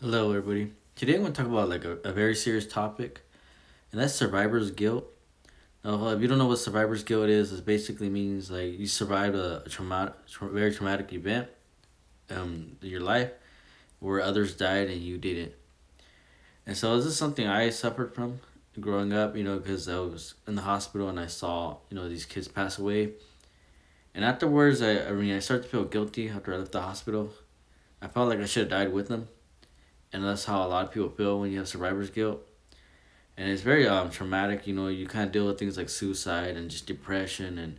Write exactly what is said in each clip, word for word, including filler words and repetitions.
Hello everybody. Today I'm going to talk about like a, a very serious topic, and that's survivor's guilt. Now, if you don't know what survivor's guilt is, it basically means like you survived a, a traumatic, tra very traumatic event um, in your life where others died and you didn't. And so this is something I suffered from growing up, you know, because I was in the hospital and I saw, you know, these kids pass away. And afterwards, I, I mean, I started to feel guilty after I left the hospital. I felt like I should have died with them. And that's how a lot of people feel when you have survivor's guilt. And it's very um, traumatic, you know, you kind of deal with things like suicide and just depression, and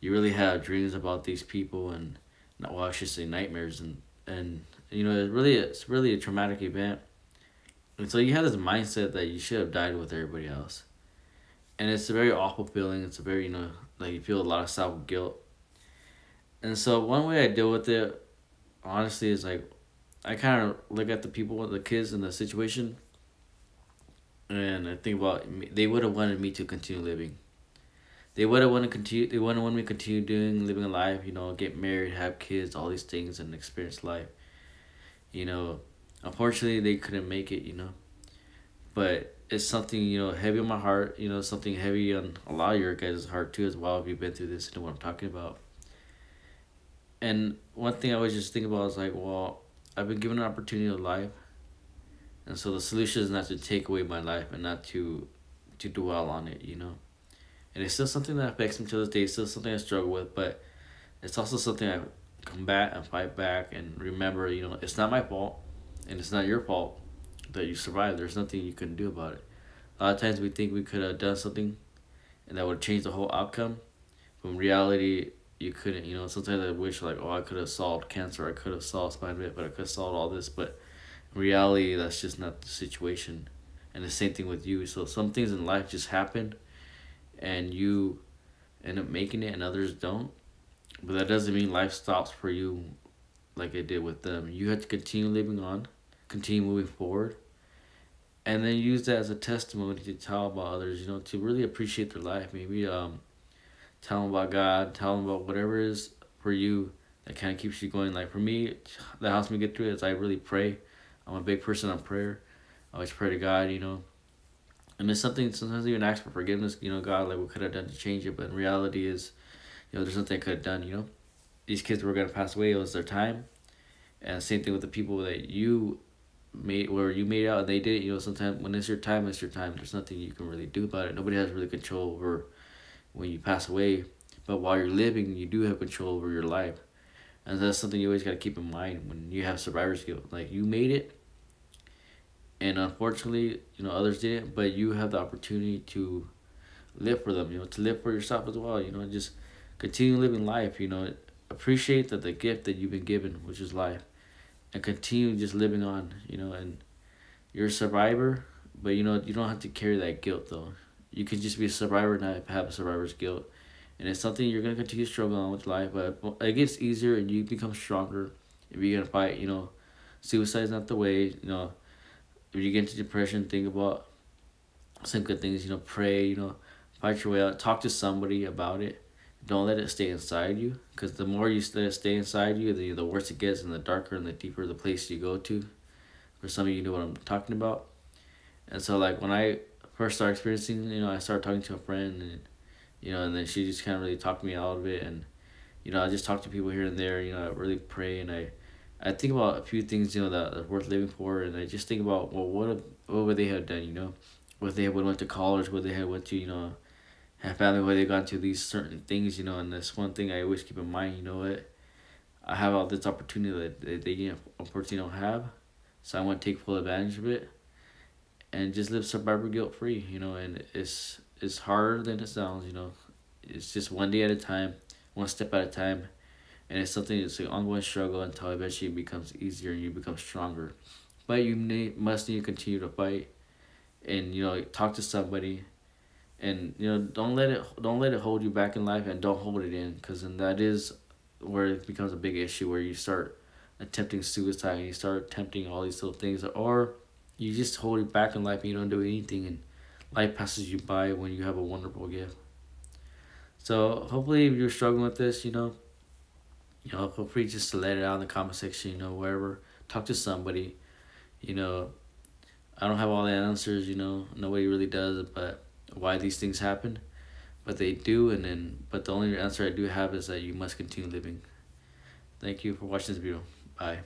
you really have dreams about these people and, well, I should say nightmares. And, and you know, it really, it's really a traumatic event. And so you had this mindset that you should have died with everybody else. And it's a very awful feeling. It's a very, you know, like you feel a lot of self-guilt. And so one way I deal with it, honestly, is like, I kind of look at the people, the kids in the situation, and I think about they would have wanted me to continue living. They would have wanted to continue. They would have wanted me to continue doing, living a life. You know, get married, have kids, all these things, and experience life. You know, unfortunately, they couldn't make it. You know, but it's something, you know, heavy on my heart. You know, something heavy on a lot of your guys' heart too, as well. If you've been through this and know what I'm talking about. And one thing I was just thinking about is like, well, I've been given an opportunity of life, and so the solution is not to take away my life and not to to dwell on it, you know. And it's still something that affects me to this day. It's still something I struggle with, but it's also something I combat and fight back and remember, you know, it's not my fault and it's not your fault that you survived. There's nothing you can do about it. A lot of times we think we could have done something and that would change the whole outcome, but in reality, you couldn't, you know. Sometimes I wish, like, oh, I could have solved cancer, I could have solved spine bit, but I could have solved all this. But in reality, that's just not the situation. And the same thing with you. So some things in life just happen, and you end up making it, and others don't. But that doesn't mean life stops for you like it did with them. You have to continue living on, continue moving forward, and then use that as a testimony to tell about others, you know, to really appreciate their life. Maybe, um, tell them about God, tell them about whatever it is for you that kind of keeps you going. Like for me, that helps me get through it is I really pray. I'm a big person on prayer. I always pray to God, you know. And it's something, sometimes I even ask for forgiveness, you know, God, like what could I have done to change it? But in reality is, you know, there's nothing I could have done, you know. These kids were going to pass away. It was their time. And same thing with the people that you made, where you made out and they did it. You know, sometimes when it's your time, it's your time. There's nothing you can really do about it. Nobody has really control over when you pass away, but while you're living, you do have control over your life. And that's something you always got to keep in mind when you have survivor's guilt. Like, you made it, and unfortunately, you know, others didn't, but you have the opportunity to live for them, you know, to live for yourself as well, you know, just continue living life, you know, appreciate that the gift that you've been given, which is life, and continue just living on, you know. And you're a survivor, but, you know, you don't have to carry that guilt, though. You can just be a survivor and not have a survivor's guilt. And it's something you're going to continue struggling with life, but it gets easier and you become stronger if you're going to fight, you know. Suicide's not the way, you know. If you get into depression, think about some good things, you know, pray, you know, fight your way out. Talk to somebody about it. Don't let it stay inside you, because the more you let it stay inside you, the, the worse it gets and the darker and the deeper the place you go to. For some of you know what I'm talking about. And so, like, when I first started experiencing, you know, I started talking to a friend, and, you know, and then she just kind of really talked me out of it. And, you know, I just talk to people here and there, you know. I really pray, and I, I think about a few things, you know, that are worth living for. And I just think about, well, what, what would they have done, you know, what they would went to college, what they had went to, you know, have family, where they got to these certain things, you know. And that's one thing I always keep in mind, you know what, I have all this opportunity that they unfortunately don't have, so I want to take full advantage of it. And just live survivor guilt free, you know. And it's it's harder than it sounds, you know. It's just one day at a time, one step at a time, and it's something that's an ongoing struggle until eventually it becomes easier and you become stronger. But you need, must need to continue to fight, and, you know, talk to somebody, and, you know, don't let it don't let it hold you back in life, and don't hold it in, because then that is where it becomes a big issue, where you start attempting suicide and you start attempting all these little things, or you just hold it back in life and you don't do anything, and life passes you by when you have a wonderful gift. So hopefully if you're struggling with this, you know, you know, feel free just to let it out in the comment section, you know, wherever. Talk to somebody, you know, I don't have all the answers, you know, nobody really does, but why these things happen, but they do. And then, but the only answer I do have is that you must continue living. Thank you for watching this video. Bye.